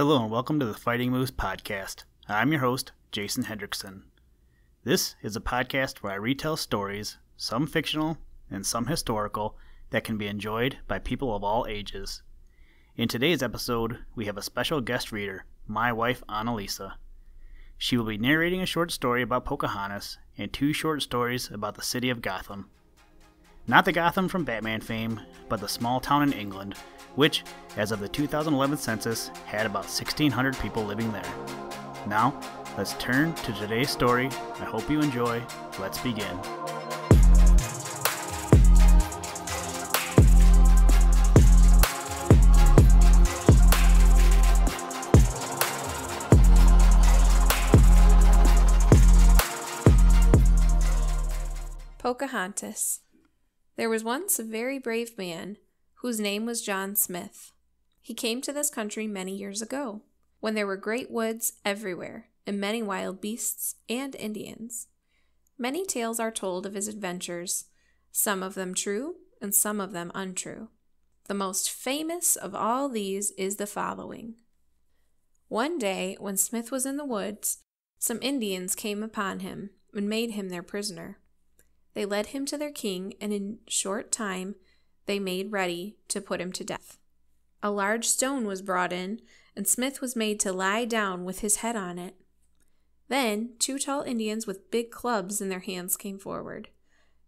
Hello and welcome to the Fighting Moose Podcast. I'm your host, Jason Hendrickson. This is a podcast where I retell stories, some fictional and some historical, that can be enjoyed by people of all ages. In today's episode, we have a special guest reader, my wife, Annalisa. She will be narrating a short story about Pocahontas and two short stories about the city of Gotham. Not the Gotham from Batman fame, but the small town in England, which, as of the 2011 census, had about 1,600 people living there. Now, let's turn to today's story. I hope you enjoy. Let's begin. Pocahontas. There was once a very brave man whose name was John Smith. He came to this country many years ago, when there were great woods everywhere, and many wild beasts and Indians. Many tales are told of his adventures, some of them true and some of them untrue. The most famous of all these is the following. One day, when Smith was in the woods, some Indians came upon him and made him their prisoner. They led him to their king, and in short time they made ready to put him to death. A large stone was brought in, and Smith was made to lie down with his head on it. Then two tall Indians with big clubs in their hands came forward.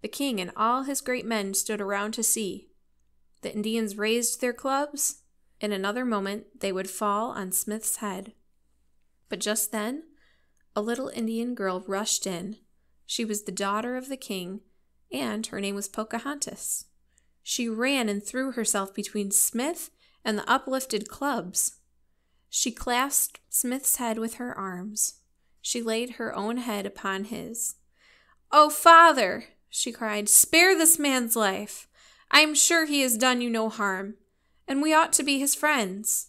The king and all his great men stood around to see. The Indians raised their clubs. In another moment they would fall on Smith's head. But just then, a little Indian girl rushed in. She was the daughter of the king, and her name was Pocahontas. She ran and threw herself between Smith and the uplifted clubs. She clasped Smith's head with her arms. She laid her own head upon his. "Oh, father," she cried, "spare this man's life. I am sure he has done you no harm, and we ought to be his friends."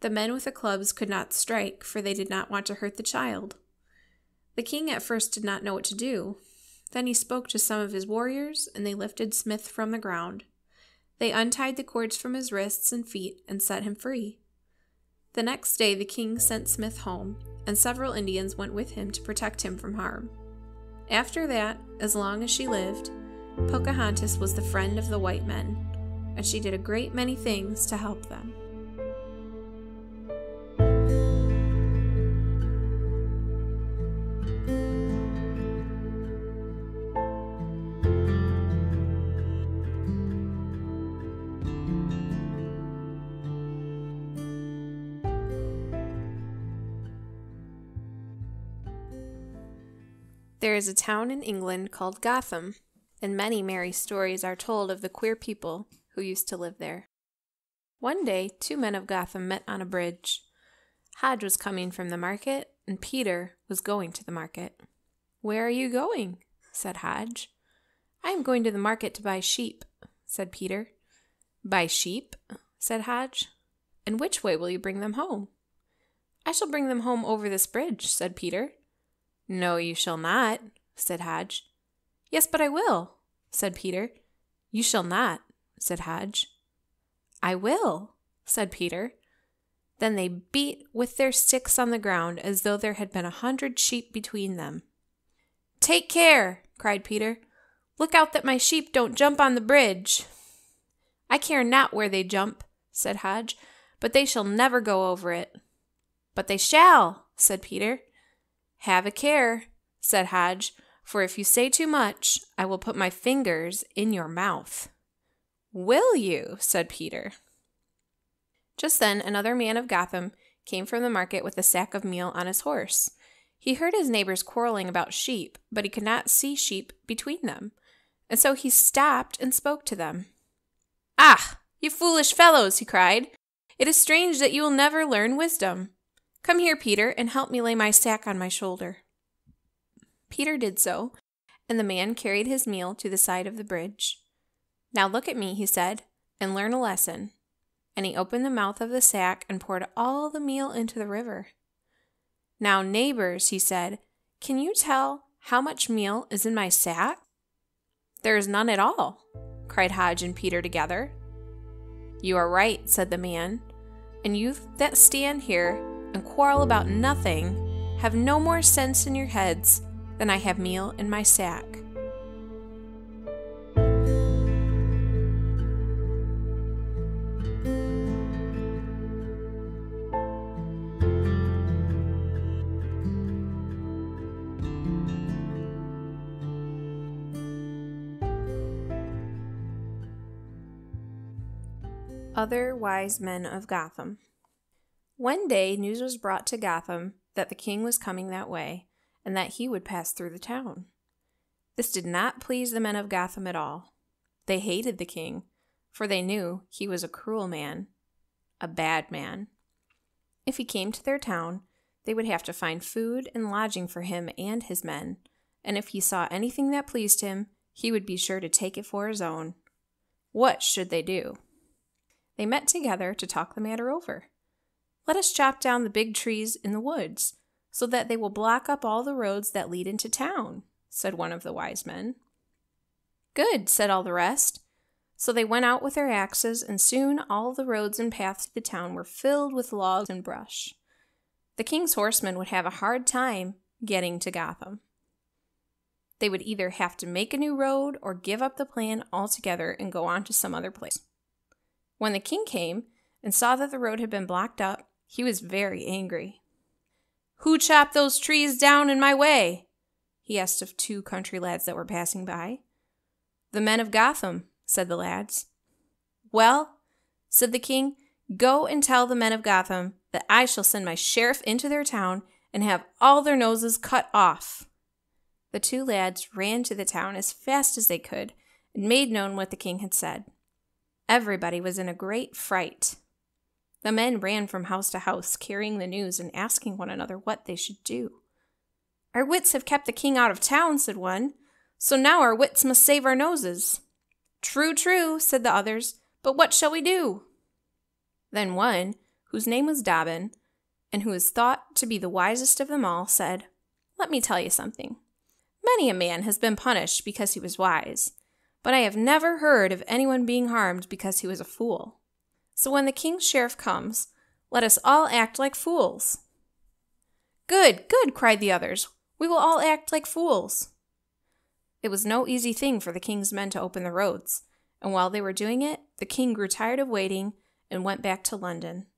The men with the clubs could not strike, for they did not want to hurt the child. The king at first did not know what to do. Then he spoke to some of his warriors, and they lifted Smith from the ground. They untied the cords from his wrists and feet and set him free. The next day the king sent Smith home, and several Indians went with him to protect him from harm. After that, as long as she lived, Pocahontas was the friend of the white men, and she did a great many things to help them. There is a town in England called Gotham, and many merry stories are told of the queer people who used to live there. One day, two men of Gotham met on a bridge. Hodge was coming from the market, and Peter was going to the market. "Where are you going?" said Hodge. "I am going to the market to buy sheep," said Peter. "Buy sheep?" said Hodge. "And which way will you bring them home?" "I shall bring them home over this bridge," said Peter. "No, you shall not," said Hodge. "Yes, but I will," said Peter. "You shall not," said Hodge. "I will," said Peter. Then they beat with their sticks on the ground as though there had been 100 sheep between them. "Take care," cried Peter. "Look out that my sheep don't jump on the bridge." "I care not where they jump," said Hodge, "but they shall never go over it." "But they shall," said Peter. "Have a care," said Hodge, "for if you say too much, I will put my fingers in your mouth." "Will you?" said Peter. Just then another man of Gotham came from the market with a sack of meal on his horse. He heard his neighbors quarreling about sheep, but he could not see sheep between them, and so he stopped and spoke to them. "Ah, you foolish fellows," he cried. "It is strange that you will never learn wisdom. Come here, Peter, and help me lay my sack on my shoulder." Peter did so, and the man carried his meal to the side of the bridge. "Now look at me," he said, "and learn a lesson." And he opened the mouth of the sack and poured all the meal into the river. "Now, neighbors," he said, "can you tell how much meal is in my sack?" "There is none at all," cried Hodge and Peter together. "You are right," said the man. and you that stand here and quarrel about nothing have no more sense in your heads than I have meal in my sack. Other Wise Men of Gotham. One day news was brought to Gotham that the king was coming that way, and that he would pass through the town. This did not please the men of Gotham at all. They hated the king, for they knew he was a cruel man, a bad man. If he came to their town, they would have to find food and lodging for him and his men, and if he saw anything that pleased him, he would be sure to take it for his own. What should they do? They met together to talk the matter over. Let us chop down the big trees in the woods, so that they will block up all the roads that lead into town, said one of the wise men. Good, said all the rest. So they went out with their axes, and soon all the roads and paths to the town were filled with logs and brush. The king's horsemen would have a hard time getting to Gotham. They would either have to make a new road or give up the plan altogether and go on to some other place. When the king came and saw that the road had been blocked up, he was very angry. "Who chopped those trees down in my way?" he asked of two country lads that were passing by. "The men of Gotham," said the lads. "Well," said the king, "go and tell the men of Gotham that I shall send my sheriff into their town and have all their noses cut off." The two lads ran to the town as fast as they could and made known what the king had said. Everybody was in a great fright. The men ran from house to house, carrying the news and asking one another what they should do. "Our wits have kept the king out of town," said one, "so now our wits must save our noses." "True, true," said the others, "but what shall we do?" Then one, whose name was Dobbin, and who is thought to be the wisest of them all, said, "Let me tell you something. Many a man has been punished because he was wise, but I have never heard of anyone being harmed because he was a fool. So when the king's sheriff comes, let us all act like fools." "Good, good," cried the others. "We will all act like fools." It was no easy thing for the king's men to open the roads, and while they were doing it, the king grew tired of waiting and went back to London.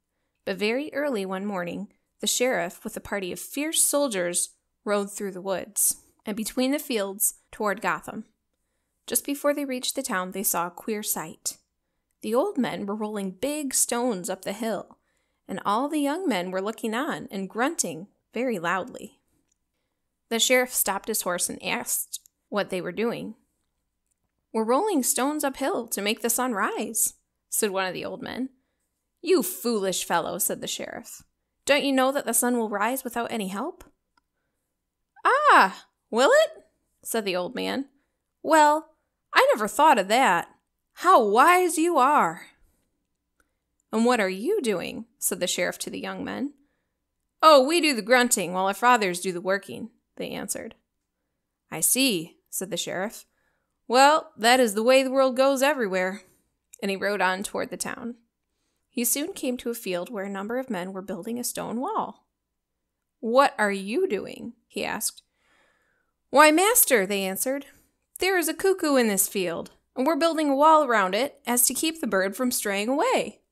But very early one morning, the sheriff, with a party of fierce soldiers, rode through the woods and between the fields toward Gotham. Just before they reached the town, they saw a queer sight. The old men were rolling big stones up the hill, and all the young men were looking on and grunting very loudly. The sheriff stopped his horse and asked what they were doing. "We're rolling stones uphill to make the sun rise," said one of the old men. "You foolish fellow," said the sheriff. "Don't you know that the sun will rise without any help?" "Ah, will it?" said the old man. "Well, I never thought of that. How wise you are!" "And what are you doing?" said the sheriff to the young men. "Oh, we do the grunting, while our fathers do the working," they answered. "I see," said the sheriff. "Well, that is the way the world goes everywhere." And he rode on toward the town. He soon came to a field where a number of men were building a stone wall. "What are you doing?" he asked. "Why, master," they answered, "there is a cuckoo in this field, and we're building a wall around it as to keep the bird from straying away."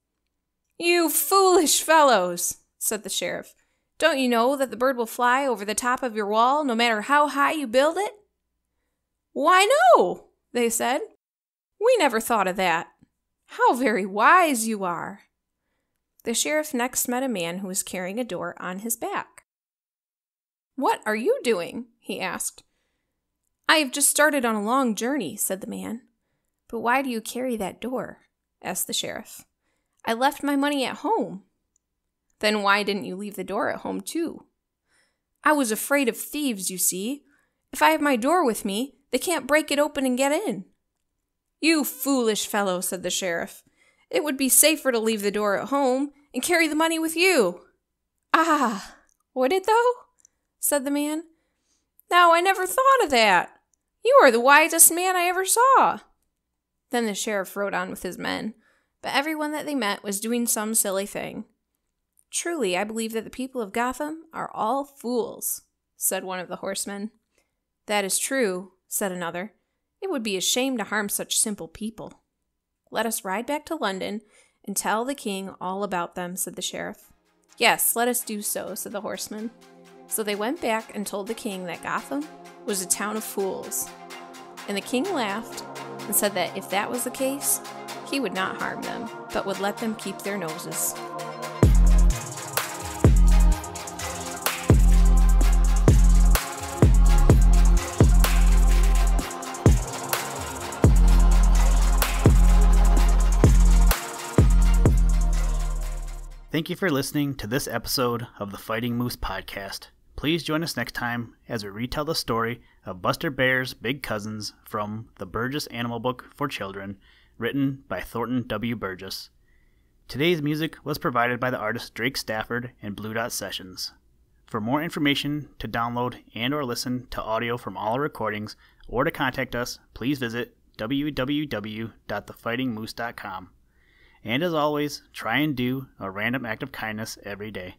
"You foolish fellows," said the sheriff. "Don't you know that the bird will fly over the top of your wall no matter how high you build it?" "Why, no," they said. "We never thought of that. How very wise you are." The sheriff next met a man who was carrying a door on his back. "What are you doing?" he asked. "I have just started on a long journey," said the man. "But why do you carry that door?" asked the sheriff. "I left my money at home." "Then why didn't you leave the door at home, too?" "I was afraid of thieves, you see. If I have my door with me, they can't break it open and get in." "You foolish fellow," said the sheriff. "It would be safer to leave the door at home and carry the money with you." "Ah, would it, though?" said the man. "Now, I never thought of that. You are the wisest man I ever saw." Then the sheriff rode on with his men, but everyone that they met was doing some silly thing, "Truly, I believe that the people of Gotham are all fools," said one of the horsemen. "That is true," said another. "It would be a shame to harm such simple people." "Let us ride back to London and tell the king all about them," said the sheriff. "Yes, let us do so," said the horseman. So they went back and told the king that Gotham was a town of fools. And the king laughed and said that if that was the case, he would not harm them, but would let them keep their noses. Thank you for listening to this episode of the Fighting Moose Podcast. Please join us next time as we retell the story of Buster Bear's Big Cousins from the Burgess Animal Book for Children, written by Thornton W. Burgess. Today's music was provided by the artists Drake Stafford and Blue Dot Sessions. For more information to download and or listen to audio from all our recordings or to contact us, please visit www.thefightingmoose.com. And as always, try and do a random act of kindness every day.